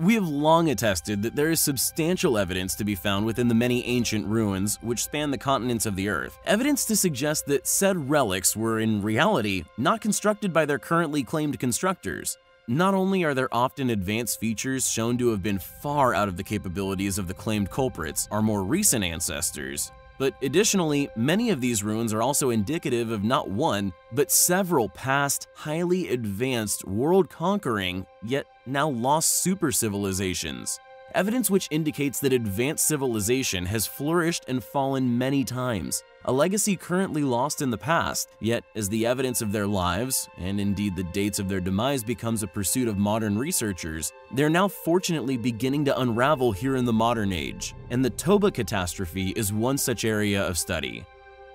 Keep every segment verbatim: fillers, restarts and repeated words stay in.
We have long attested that there is substantial evidence to be found within the many ancient ruins which span the continents of the earth, evidence to suggest that said relics were in reality not constructed by their currently claimed constructors. Not only are there often advanced features shown to have been far out of the capabilities of the claimed culprits, our more recent ancestors, but additionally, many of these ruins are also indicative of not one, but several past, highly advanced, world-conquering, yet now lost super civilizations. Evidence which indicates that advanced civilization has flourished and fallen many times, a legacy currently lost in the past, yet as the evidence of their lives, and indeed the dates of their demise becomes a pursuit of modern researchers, they're now fortunately beginning to unravel here in the modern age, and the Toba catastrophe is one such area of study.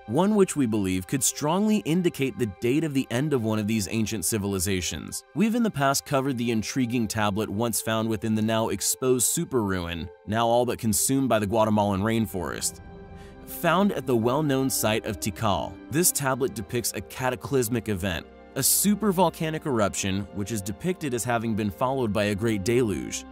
One which we believe could strongly indicate the date of the end of one of these ancient civilizations. We've in the past covered the intriguing tablet once found within the now exposed super ruin, now all but consumed by the Guatemalan rainforest. Found at the well-known site of Tikal, this tablet depicts a cataclysmic event, a supervolcanic eruption which is depicted as having been followed by a great deluge.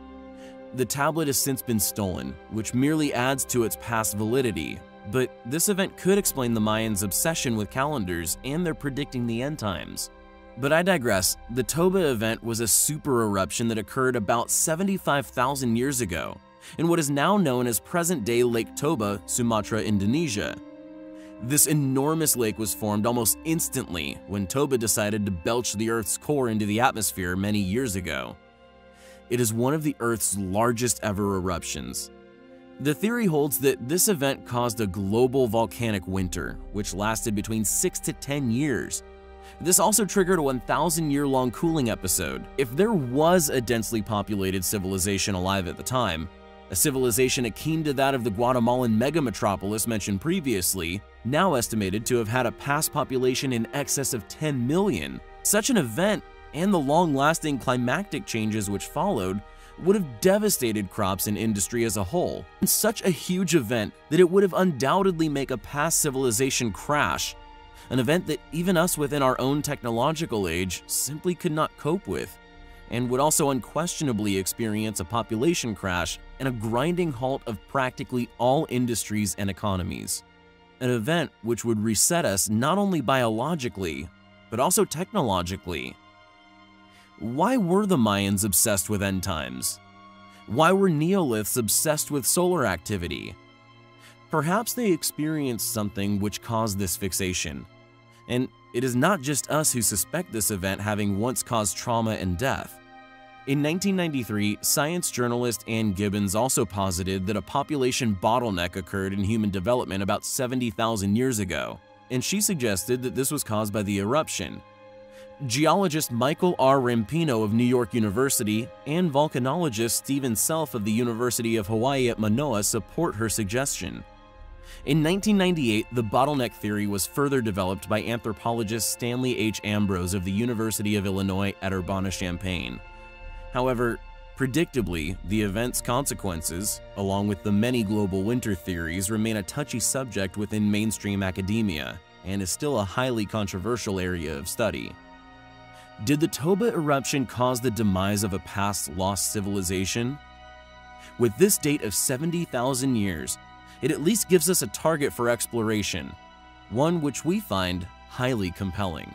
The tablet has since been stolen, which merely adds to its past validity, but this event could explain the Mayans' obsession with calendars and their predicting the end times. But I digress. The Toba event was a super eruption that occurred about seventy-five thousand years ago, in what is now known as present-day Lake Toba, Sumatra, Indonesia. This enormous lake was formed almost instantly when Toba decided to belch the Earth's core into the atmosphere many years ago. It is one of the Earth's largest ever eruptions. The theory holds that this event caused a global volcanic winter, which lasted between six to ten years. This also triggered a one thousand year long cooling episode. If there was a densely populated civilization alive at the time, a civilization akin to that of the Guatemalan mega-metropolis mentioned previously, now estimated to have had a past population in excess of ten million, such an event and the long-lasting climactic changes which followed would have devastated crops and industry as a whole, and such a huge event that it would have undoubtedly made a past civilization crash, an event that even us within our own technological age simply could not cope with, and would also unquestionably experience a population crash and a grinding halt of practically all industries and economies. An event which would reset us not only biologically, but also technologically. Why were the Mayans obsessed with end times? Why were Neoliths obsessed with solar activity? Perhaps they experienced something which caused this fixation. And it is not just us who suspect this event having once caused trauma and death. In nineteen ninety-three, science journalist Ann Gibbons also posited that a population bottleneck occurred in human development about seventy thousand years ago, and she suggested that this was caused by the eruption. Geologist Michael R. Rampino of New York University and volcanologist Stephen Self of the University of Hawaii at Manoa support her suggestion. In nineteen ninety-eight, the bottleneck theory was further developed by anthropologist Stanley H. Ambrose of the University of Illinois at Urbana-Champaign. However, predictably, the event's consequences, along with the many global winter theories, remain a touchy subject within mainstream academia and is still a highly controversial area of study. Did the Toba eruption cause the demise of a past lost civilization? With this date of seventy thousand years, it at least gives us a target for exploration, one which we find highly compelling.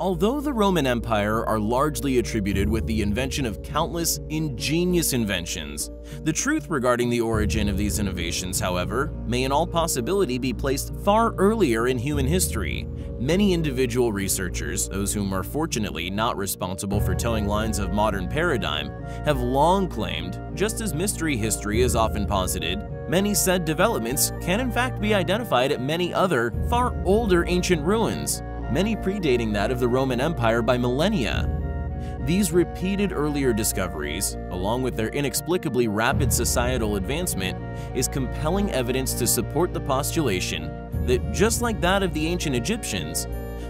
Although the Roman Empire are largely attributed with the invention of countless ingenious inventions, the truth regarding the origin of these innovations, however, may in all possibility be placed far earlier in human history. Many individual researchers, those whom are fortunately not responsible for towing lines of modern paradigm, have long claimed, just as mystery history is often posited, many said developments can in fact be identified at many other, far older ancient ruins, many predating that of the Roman Empire by millennia. These repeated earlier discoveries, along with their inexplicably rapid societal advancement, is compelling evidence to support the postulation that, just like that of the ancient Egyptians,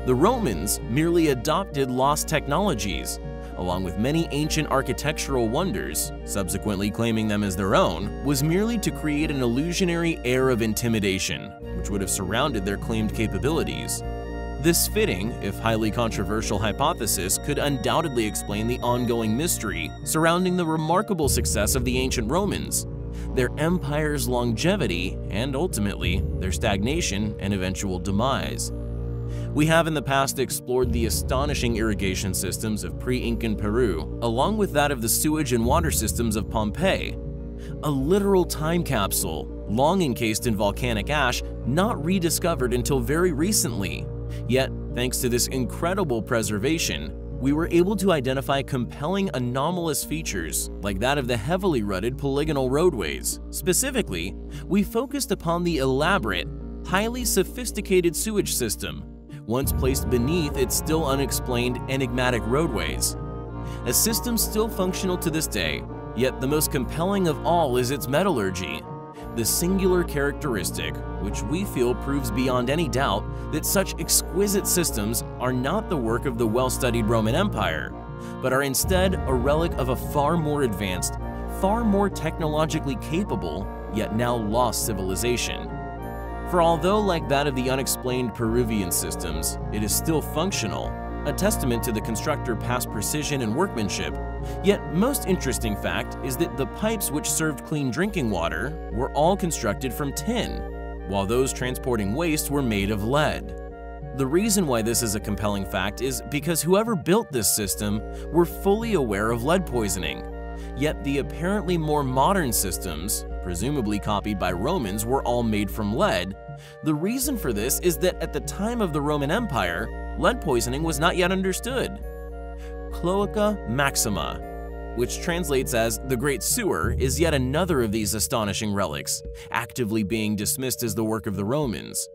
the Romans merely adopted lost technologies, along with many ancient architectural wonders, subsequently claiming them as their own, was merely to create an illusionary air of intimidation, which would have surrounded their claimed capabilities. This fitting, if highly controversial, hypothesis could undoubtedly explain the ongoing mystery surrounding the remarkable success of the ancient Romans, their empire's longevity, and ultimately, their stagnation and eventual demise. We have in the past explored the astonishing irrigation systems of pre-Incan Peru, along with that of the sewage and water systems of Pompeii. A literal time capsule, long encased in volcanic ash, not rediscovered until very recently. Yet, thanks to this incredible preservation, we were able to identify compelling anomalous features like that of the heavily rutted polygonal roadways. Specifically, we focused upon the elaborate, highly sophisticated sewage system, once placed beneath its still unexplained enigmatic roadways. A system still functional to this day, yet the most compelling of all is its metallurgy, the singular characteristic which we feel proves beyond any doubt that such exquisite systems are not the work of the well-studied Roman Empire, but are instead a relic of a far more advanced, far more technologically capable, yet now lost civilization. For although like that of the unexplained Peruvian systems, it is still functional, a testament to the constructor's past precision and workmanship, yet most interesting fact is that the pipes which served clean drinking water were all constructed from tin, while those transporting waste were made of lead. The reason why this is a compelling fact is because whoever built this system were fully aware of lead poisoning, yet the apparently more modern systems, presumably copied by Romans, were all made from lead. The reason for this is that at the time of the Roman Empire, lead poisoning was not yet understood. Cloaca Maxima, which translates as the Great Sewer, is yet another of these astonishing relics, actively being dismissed as the work of the Romans.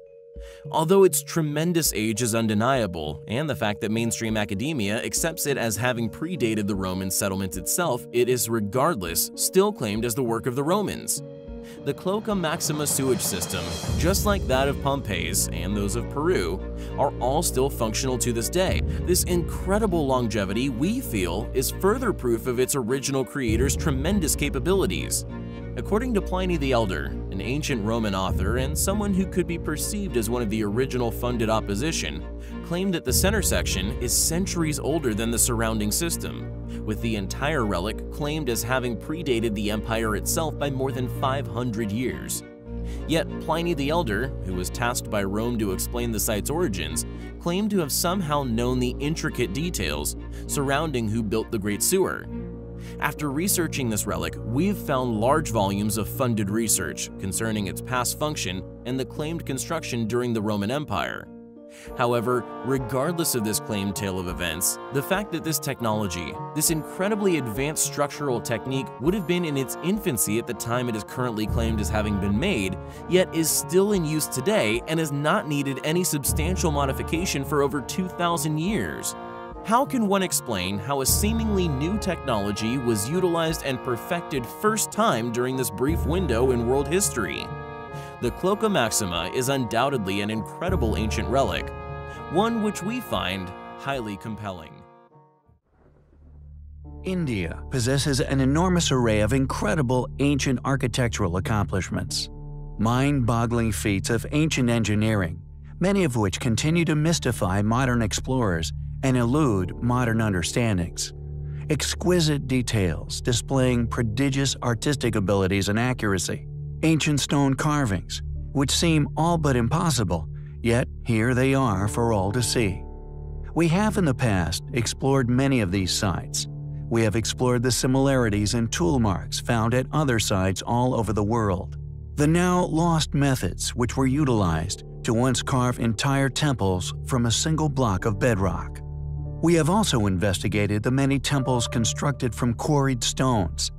Although its tremendous age is undeniable, and the fact that mainstream academia accepts it as having predated the Roman settlement itself, it is regardless still claimed as the work of the Romans. The Cloaca Maxima sewage system, just like that of Pompeii's and those of Peru, are all still functional to this day. This incredible longevity, we feel, is further proof of its original creator's tremendous capabilities. According to Pliny the Elder, an ancient Roman author and someone who could be perceived as one of the original funded opposition, claimed that the center section is centuries older than the surrounding system, with the entire relic claimed as having predated the empire itself by more than five hundred years. Yet Pliny the Elder, who was tasked by Rome to explain the site's origins, claimed to have somehow known the intricate details surrounding who built the Great Sewer. After researching this relic, we've found large volumes of funded research concerning its past function and the claimed construction during the Roman Empire. However, regardless of this claimed tale of events, the fact that this technology, this incredibly advanced structural technique, would have been in its infancy at the time it is currently claimed as having been made, yet is still in use today and has not needed any substantial modification for over two thousand years. How can one explain how a seemingly new technology was utilized and perfected first time during this brief window in world history? The Cloaca Maxima is undoubtedly an incredible ancient relic, one which we find highly compelling. India possesses an enormous array of incredible ancient architectural accomplishments, mind-boggling feats of ancient engineering, many of which continue to mystify modern explorers and elude modern understandings. Exquisite details displaying prodigious artistic abilities and accuracy. Ancient stone carvings, which seem all but impossible, yet here they are for all to see. We have in the past explored many of these sites. We have explored the similarities and tool marks found at other sites all over the world. The now lost methods which were utilized to once carve entire temples from a single block of bedrock. We have also investigated the many temples constructed from quarried stones,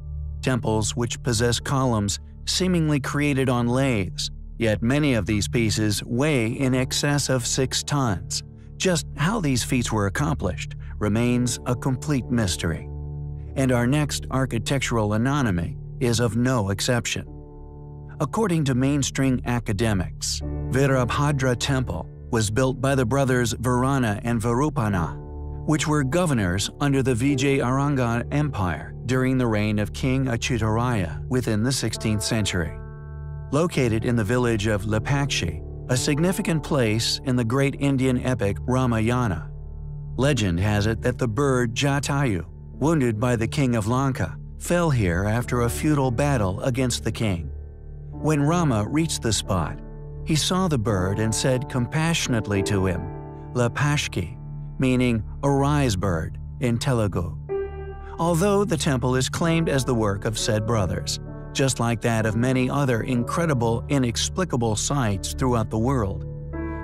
temples which possess columns seemingly created on lathes, yet many of these pieces weigh in excess of six tons. Just how these feats were accomplished remains a complete mystery. And our next architectural anomaly is of no exception. According to mainstream academics, Virabhadra Temple was built by the brothers Varana and Varupana, which were governors under the Vijayarangan Empire during the reign of King Achyutaraya within the sixteenth century. Located in the village of Lepakshi, a significant place in the great Indian epic Ramayana. Legend has it that the bird Jatayu, wounded by the king of Lanka, fell here after a futile battle against the king. When Rama reached the spot, he saw the bird and said compassionately to him, Lepakshi, meaning arise bird in Telugu. Although the temple is claimed as the work of said brothers, just like that of many other incredible, inexplicable sites throughout the world,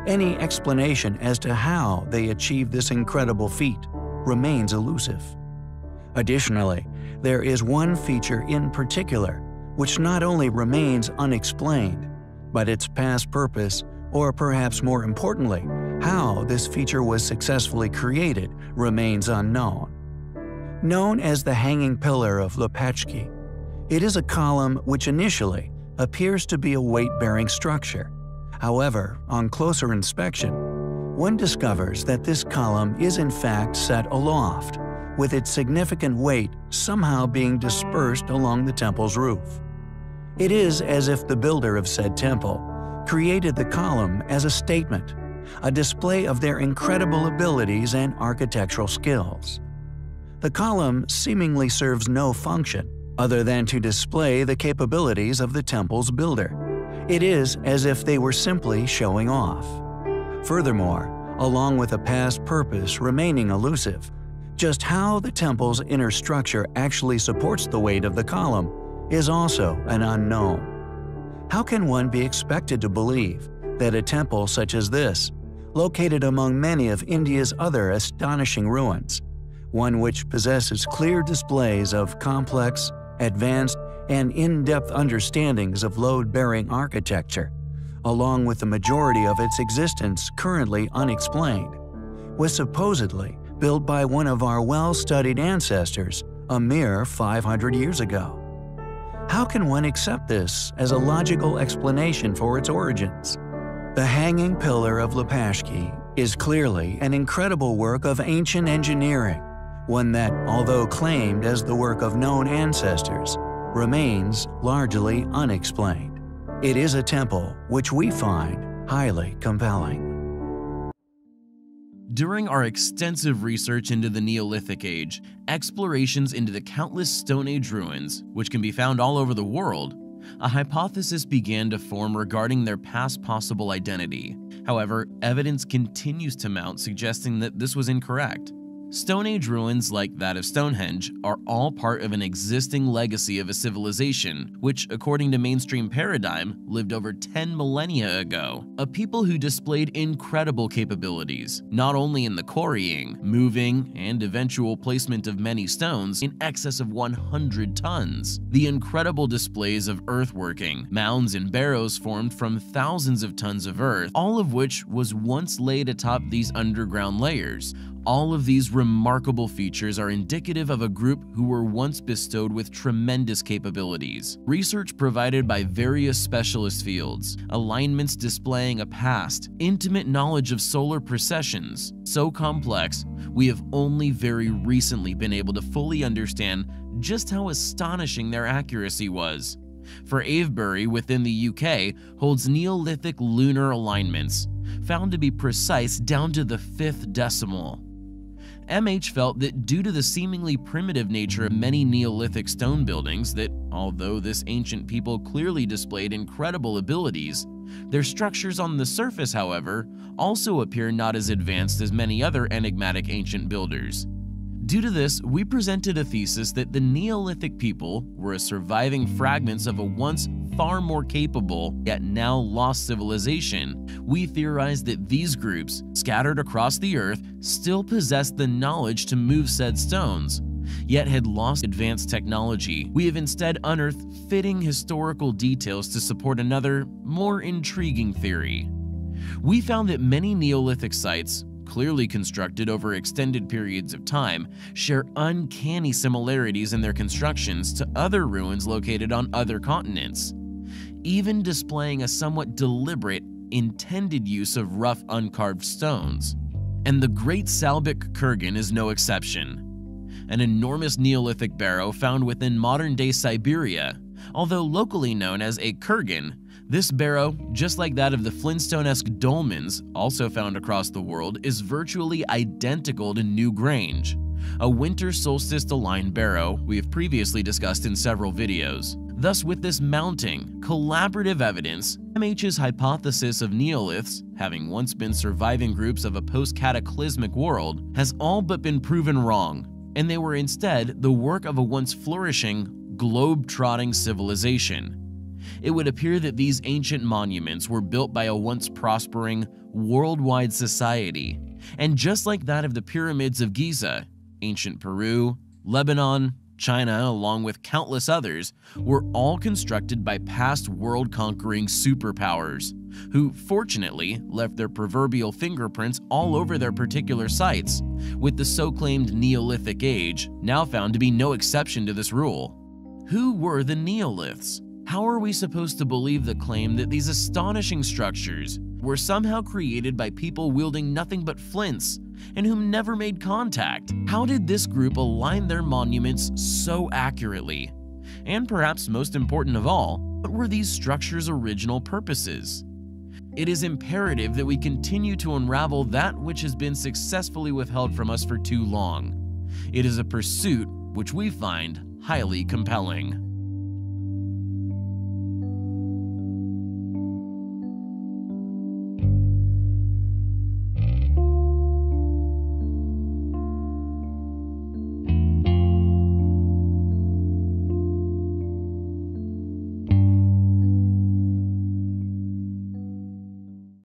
any explanation as to how they achieved this incredible feat remains elusive. Additionally, there is one feature in particular which not only remains unexplained, but its past purpose, or perhaps more importantly, how this feature was successfully created, remains unknown. Known as the Hanging Pillar of Lopatki, it is a column which initially appears to be a weight-bearing structure. However, on closer inspection, one discovers that this column is in fact set aloft, with its significant weight somehow being dispersed along the temple's roof. It is as if the builder of said temple created the column as a statement, a display of their incredible abilities and architectural skills. The column seemingly serves no function other than to display the capabilities of the temple's builder. It is as if they were simply showing off. Furthermore, along with a past purpose remaining elusive, just how the temple's inner structure actually supports the weight of the column is also an unknown. How can one be expected to believe that a temple such as this, located among many of India's other astonishing ruins, one which possesses clear displays of complex, advanced, and in-depth understandings of load-bearing architecture, along with the majority of its existence currently unexplained, was supposedly built by one of our well-studied ancestors a mere five hundred years ago? How can one accept this as a logical explanation for its origins? The Hanging Pillar of Lopatki is clearly an incredible work of ancient engineering, one that, although claimed as the work of known ancestors, remains largely unexplained. It is a temple which we find highly compelling. During our extensive research into the Neolithic Age, explorations into the countless Stone Age ruins, which can be found all over the world, a hypothesis began to form regarding their past possible identity. However, evidence continues to mount suggesting that this was incorrect. Stone Age ruins like that of Stonehenge are all part of an existing legacy of a civilization which, according to mainstream paradigm, lived over ten millennia ago. A people who displayed incredible capabilities, not only in the quarrying, moving, and eventual placement of many stones in excess of one hundred tons. The incredible displays of earthworking, mounds and barrows formed from thousands of tons of earth, all of which was once laid atop these underground layers. All of these remarkable features are indicative of a group who were once bestowed with tremendous capabilities. Research provided by various specialist fields, alignments displaying a past, intimate knowledge of solar precessions, so complex, we have only very recently been able to fully understand just how astonishing their accuracy was. For Avebury within the U K holds Neolithic lunar alignments, found to be precise down to the fifth decimal. M H felt that due to the seemingly primitive nature of many Neolithic stone buildings that, although this ancient people clearly displayed incredible abilities, their structures on the surface, however, also appear not as advanced as many other enigmatic ancient builders. Due to this, we presented a thesis that the Neolithic people were a surviving fragments of a once far more capable, yet now lost civilization. We theorized that these groups, scattered across the earth, still possessed the knowledge to move said stones, yet had lost advanced technology. We have instead unearthed fitting historical details to support another, more intriguing theory. We found that many Neolithic sites, clearly constructed over extended periods of time, share uncanny similarities in their constructions to other ruins located on other continents, even displaying a somewhat deliberate, intended use of rough, uncarved stones. And the Great Salbyk Kurgan is no exception. An enormous Neolithic barrow found within modern-day Siberia, although locally known as a kurgan, This barrow, just like that of the Flintstone-esque dolmens, also found across the world, is virtually identical to Newgrange, a winter solstice-aligned barrow we have previously discussed in several videos. Thus, with this mounting, collaborative evidence, M H's hypothesis of Neoliths, having once been surviving groups of a post-cataclysmic world, has all but been proven wrong, and they were instead the work of a once flourishing, globe-trotting civilization. It would appear that these ancient monuments were built by a once prospering, worldwide society, and just like that of the pyramids of Giza, ancient Peru, Lebanon, China, along with countless others, were all constructed by past world-conquering superpowers, who fortunately left their proverbial fingerprints all over their particular sites, with the so-claimed Neolithic Age now found to be no exception to this rule. Who were the Neoliths? How are we supposed to believe the claim that these astonishing structures were somehow created by people wielding nothing but flints and whom never made contact? How did this group align their monuments so accurately? And perhaps most important of all, what were these structures' original purposes? It is imperative that we continue to unravel that which has been successfully withheld from us for too long. It is a pursuit which we find highly compelling.